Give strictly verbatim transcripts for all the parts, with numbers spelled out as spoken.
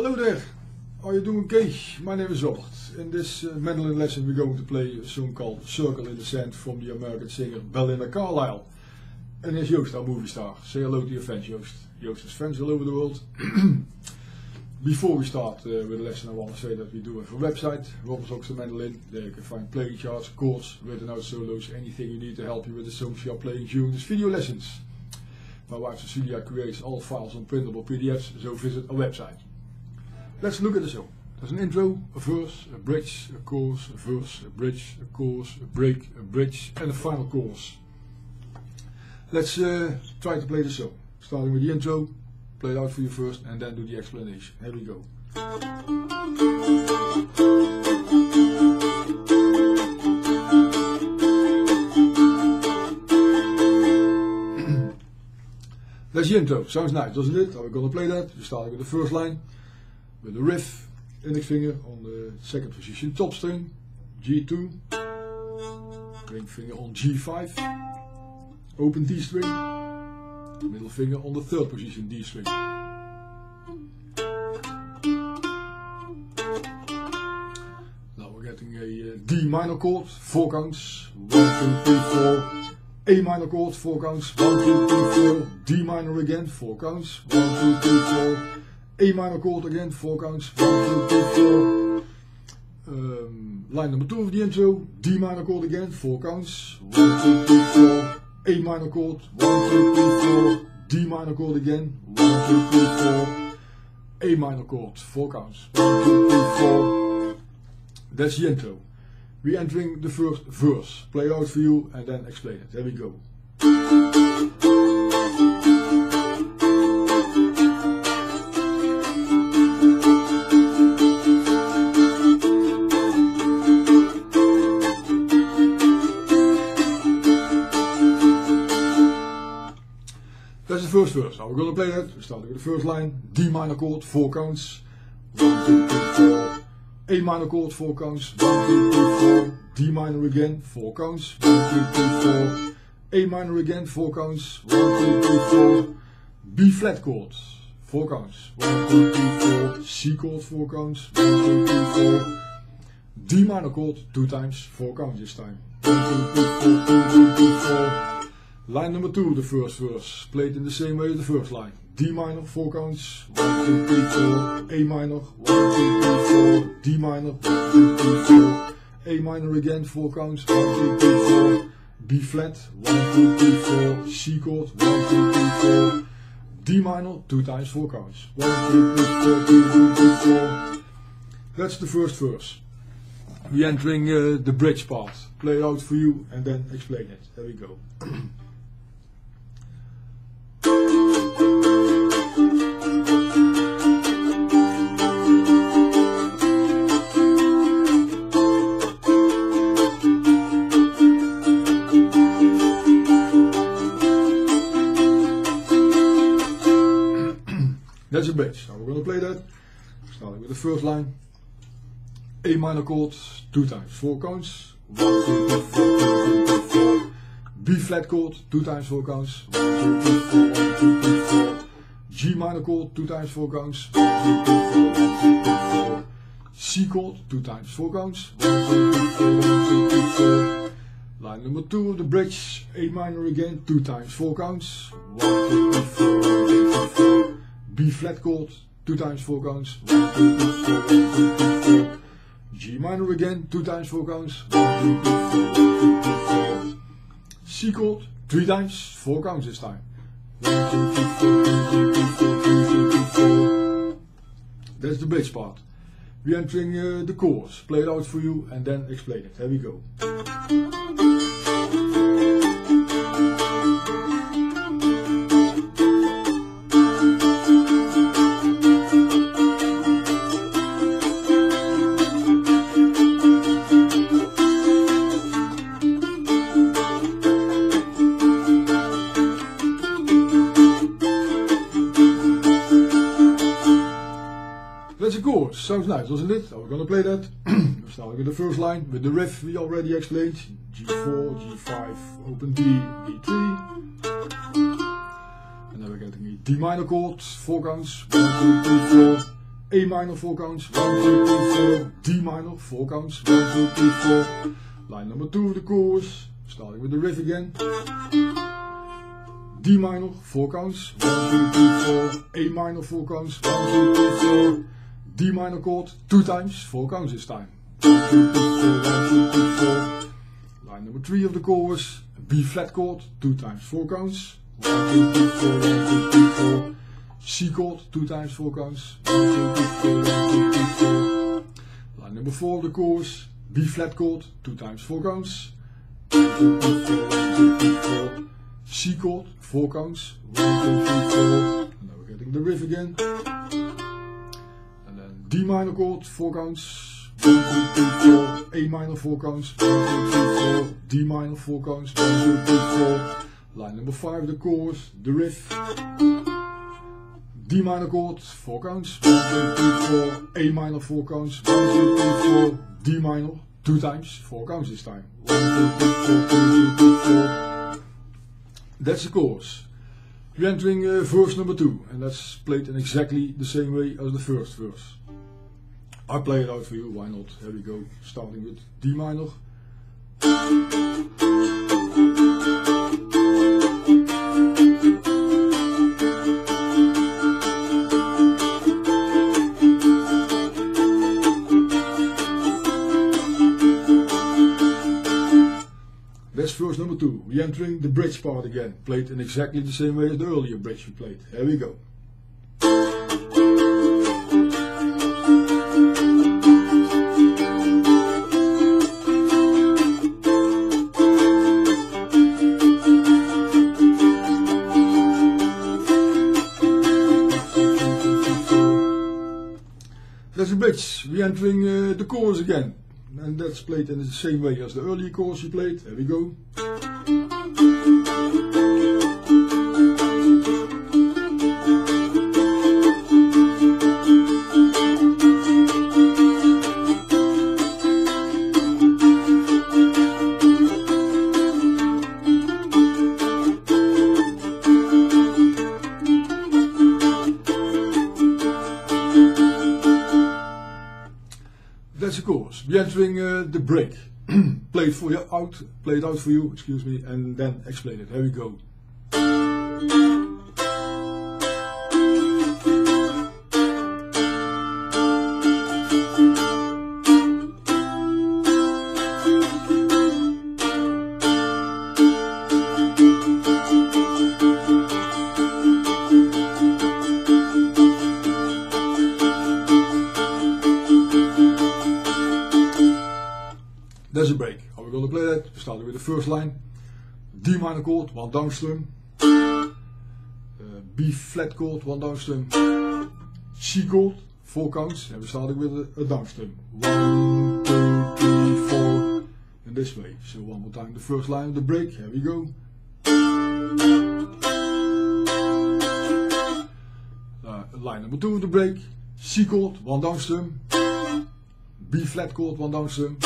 Hello there, how are you doing, Kees? My name is Robert. In this uh, mandolin lesson we're going to play a song called Circle in the Sand from the American singer Belinda Carlisle. And here's Joost, our movie star. Say hello to your fans, Joost. Joost has fans all over the world. Before we start uh, with the lesson, I want to say that we do have a website, Robert Rocks The Mandolin. There you can find playing charts, chords, written out solos, anything you need to help you with the songs you are playing during these video lessons. My wife Cecilia creates all files on printable P D Fs, so visit our website. Let's look at the song. There's an intro, a verse, a bridge, a chorus, a verse, a bridge, a chorus, a break, a bridge, and a final chorus. Let's uh, try to play the song. Starting with the intro, play it out for you first, and then do the explanation. Here we go. That's the intro, sounds nice, doesn't it? We're going to play that. We're starting with the first line, with the riff, index finger on the second position, top string, G two, ring finger on G five, open D string, middle finger on the third position, D string. Now we're getting a D minor chord, four counts, one, two, three, four. A minor chord, four counts, one, two, three, four, D minor again, four counts, one, two, three, four, A minor chord again, four counts, one, two, three, four, um, line number two of the intro, D minor chord again, four counts, one, two, three, four, A minor chord, one, two, three, four, D minor chord again, one, two, three, four, A minor chord, four counts, one, two, three, four, that's the intro. We're entering the first verse, play out for you and then explain it. There we go. That's the first verse. Now we're going to play that. We're starting with the first line, D minor chord, four counts, one, two, three, four. A minor chord, four counts, one, two, three, four, D minor again, four counts, one, two, three, four, A minor again, four counts, one, two, three, four, B flat chord, four counts, one, two, three, four, C chord, four counts, one, two, three, four, D minor chord, two times, four counts this time, one, two, three, four, two, two, three, four. Line number two, the first verse, played in the same way as the first line. D minor, four counts, one, two, three, four, A minor, one, two, three, four, D minor, one, two, three, four, A minor again, four counts, one, two, three, four, B flat, one, two, three, four, C chord, one, two, three, four, D minor, two times, four counts, one, two, three, four, two, two, three, four. That's the first verse. We're entering uh, the bridge part. Play it out for you and then explain it. There we go. That's a bridge. Now we're going to play that, starting with the first line, A minor chord, two times, four counts, one, two, three, four, two, three, four, B flat chord, two times, four counts, one, two, three, four, one, two, three, four, G minor chord, two times, four counts, one, two, three, four, one, two, three, four, C chord, two times, four counts, one, two, three, four, one, two, three, four, line number two of the bridge, A minor again, two times, four counts, one, two, three, four, one, two, three, four, B flat chord, two times, four counts, one, two, three, four, one, two, three, four, G minor again, two times, four counts, one, two, three, four, one, two, three, four, C chord, three times, four counts this time, one, two, three, four, two, two, three, four, two, two, three, four. That's the bridge part. We're entering uh, the chorus, play it out for you and then explain it. Here we go. Sounds nice, doesn't it? Now we're going to play that. We're starting with the first line, with the riff we already explained. G four, G five, open D, D three. And then we're getting a D minor chord, four counts, one, two, three, four, A minor four counts, one, two, three, four, D minor four counts, one, two, three, four. Line number two of the chorus, starting with the riff again. D minor four counts, one, two, three, four, A minor four counts, one, two, three, four, D minor chord, two times, four counts this time. one, two, three, four, one, two, three, four. Line number three of the chorus, B flat chord, two times, four counts, one, two, three, four, one, two, three, four. C chord, two times, four counts, one, two, three, four, one, two, three, four. Line number four of the chorus, B flat chord, two times, four counts, one, two, three, four, one, two, three, four. C chord, four counts, one, two, three, four. Now we're getting the riff again. And then D minor chord, four counts, one, two, three, four. A minor, four counts, one, two, three, four. D minor, four counts, one, two, three, four. Line number five of the chorus, the riff. D minor chord, four counts, one, two, three, four. A minor, four counts, one, two, three, four. D minor, two times, four counts this time. one, two, three, four, one, two, three, four. That's the chorus. We're entering uh, verse number two, and that's played in exactly the same way as the first verse. I play it out for you, why not? Here we go, starting with D minor. Verse number two, we're entering the bridge part again, played in exactly the same way as the earlier bridge we played. Here we go. That's a bridge, we're entering uh, the chorus again. And that's played in the same way as the earlier chorus you played. There we go. That's of course, we're entering uh, the break, played for you out, played out for you, excuse me, and then explain it. Here we go. There's a break. How we're going to play that? We started with the first line. D minor chord, one down strum. Uh, B flat chord, one down strum. C chord, four counts. And we started with a, a down strum. One, two, three, four. In this way. So one more time. The first line of the break. Here we go. Uh, line number two of the break. C chord, one down strum. B flat chord, one down strum.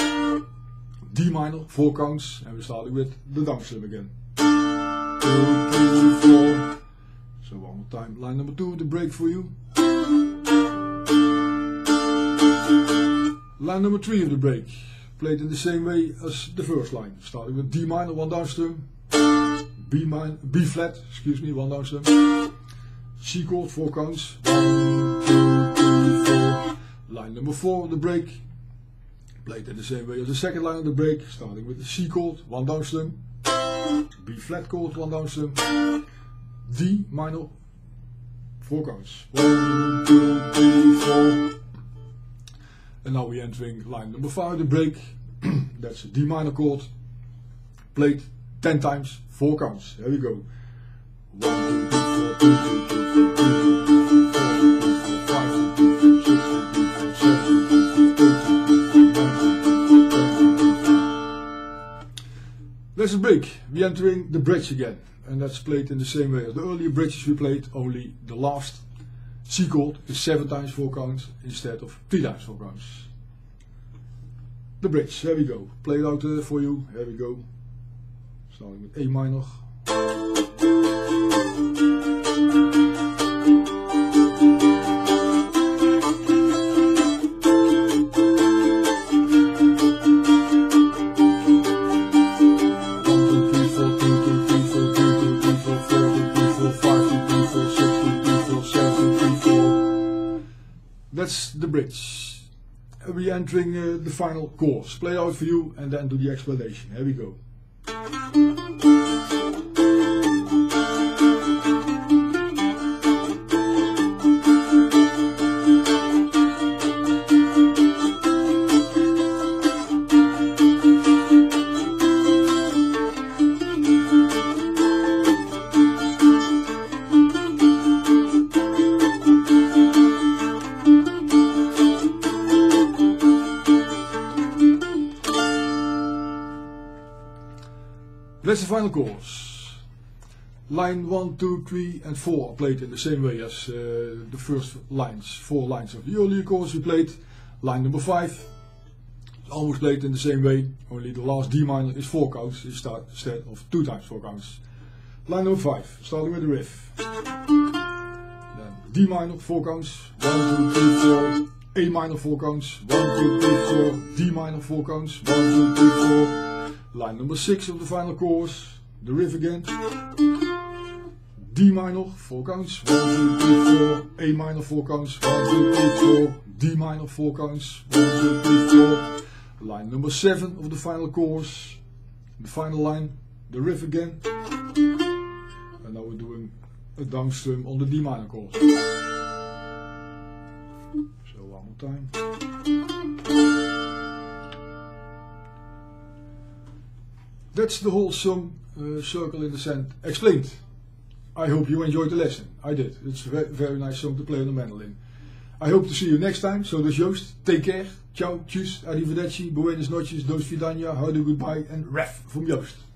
D minor, four counts, and we're starting with the down strum again. two, three, four. So one more time, line number two, the break for you. Line number three of the break, played in the same way as the first line, starting with D minor, one down strum, B minor, B flat, excuse me, one down strum, C chord, four counts, one, two, three, four. Line number four of the break. Played in the same way as the second line of the break, starting with the C chord, one down strum, B flat chord, one down strum, D minor, four counts, one, two, three, four. And now we're entering line number five of the break. That's a D minor chord, played ten times, four counts. Here we go. One, two, three, four, two, two, three, four. That's a break. We're entering the bridge again, and that's played in the same way as the earlier bridges we played, only the last C chord is seven times four counts instead of three times four counts. The bridge, here we go. Play it out uh, for you. Here we go. Starting with A minor. That's the bridge. We're entering uh, the final chorus. Play out for you and then do the explanation. Here we go. That's the final chorus. Line one, two, three and four are played in the same way as uh, the first lines, four lines of the earlier chorus we played. Line number five is almost played in the same way, only the last D minor is four counts instead of two times four counts. Line number five, starting with the riff. Then D minor, four counts, one, two, three, four. A minor, four counts, one, two, three, four. D minor, four counts, one, two, three, four. Line number six of the final chorus, the riff again. D minor, four counts, one, two, three, four. A minor, four counts, one, two, three, four. D minor, four counts, one, two, three, four. Line number seven of the final chorus, the final line, the riff again. And now we're doing a downstrum on the D minor chorus. So one more time. That's the whole song, uh, Circle in the Sand, explained. I hope you enjoyed the lesson. I did. It's a very, very nice song to play on the mandolin. I hope to see you next time. So this is Joost. Take care. Ciao, tjus, arrivederci, buenas noches, dos vidania, houdoe, goodbye and ref from Joost.